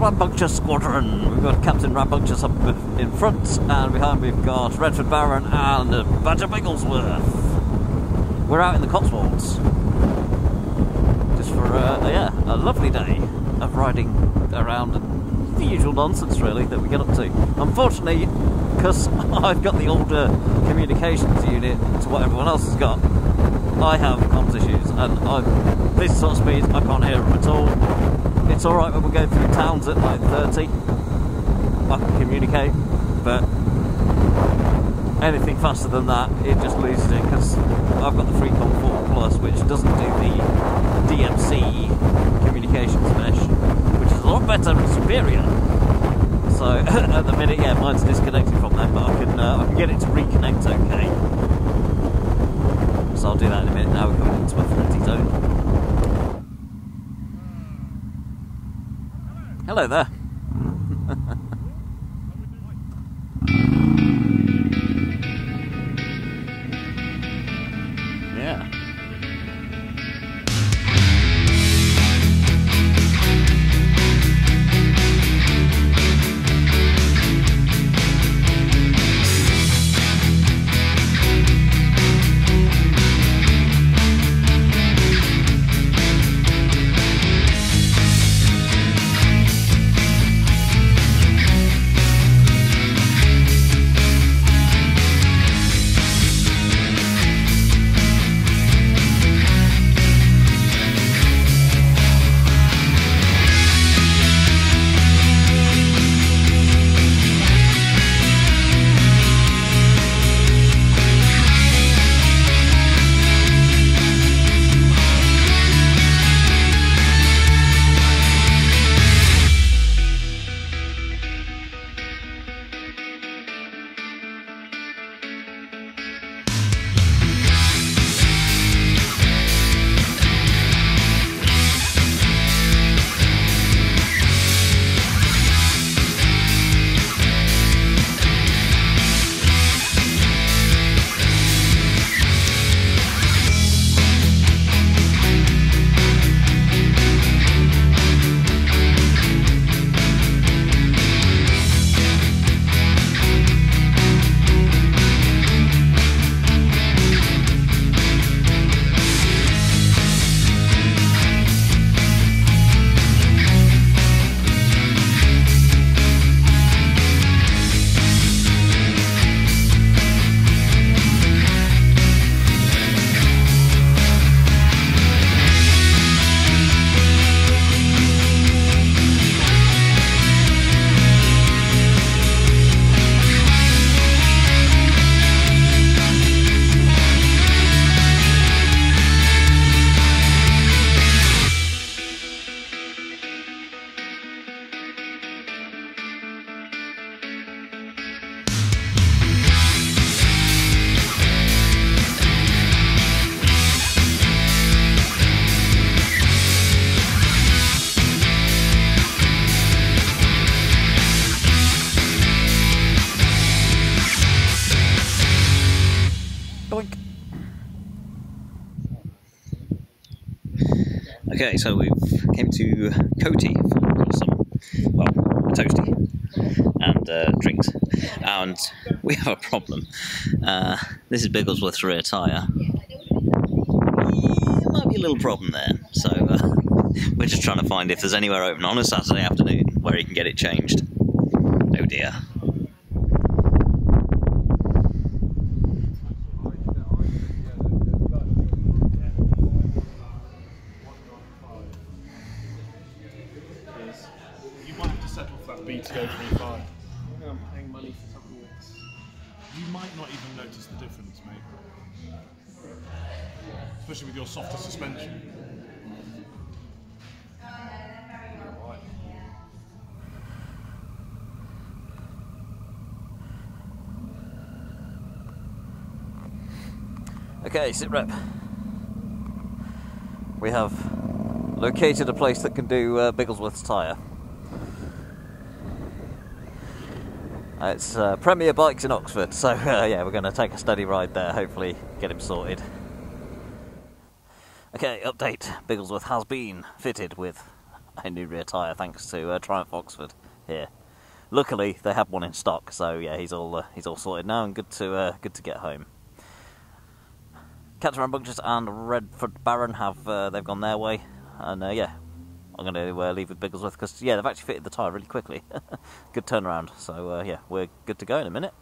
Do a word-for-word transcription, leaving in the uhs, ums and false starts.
Rambunctious Squadron. We've got Captain Rambunctious up in front, and behind we've got Redford Baron and Badger Bigglesworth. We're out in the Cotswolds. Just for uh, yeah, a lovely day of riding around and the usual nonsense really that we get up to. Unfortunately, because I've got the older communications unit to what everyone else has got, I have comms issues, and I've, this sort of speed I can't hear them at all. It's alright when we go through towns at like thirty, I can communicate, but anything faster than that, it just loses it, because I've got the Freecom four plus, which doesn't do the D M C communications mesh, which is a lot better and superior. So at the minute, yeah, mine's disconnected from that, but I can, uh, I can get it to reconnect okay. So I'll do that in a minute. Now we're coming into my thirty zone. Hello there. Yeah. Okay, so we've came to Coty for some, well, a toasty and uh, drinks, and we have a problem. Uh, this is Bigglesworth's rear tyre. There might be a little problem there, so uh, we're just trying to find if there's anywhere open on a Saturday afternoon where he can get it changed. Oh dear. Especially with your softer suspension. Okay, sit rep. We have located a place that can do uh, Bigglesworth's tyre. Uh, it's uh, Premier Bikes in Oxford, so uh, yeah, we're going to take a steady ride there, hopefully get him sorted. Okay, update. Bigglesworth has been fitted with a new rear tyre thanks to uh, Triumph Oxford here. Luckily, they had one in stock, so yeah, he's all uh, he's all sorted now, and good to uh, good to get home. Captain Rambunctious and Redford Baron have uh, they've gone their way, and uh, yeah, I'm going to uh, leave with Bigglesworth because yeah, they've actually fitted the tyre really quickly. Good turnaround, so uh, yeah, we're good to go in a minute.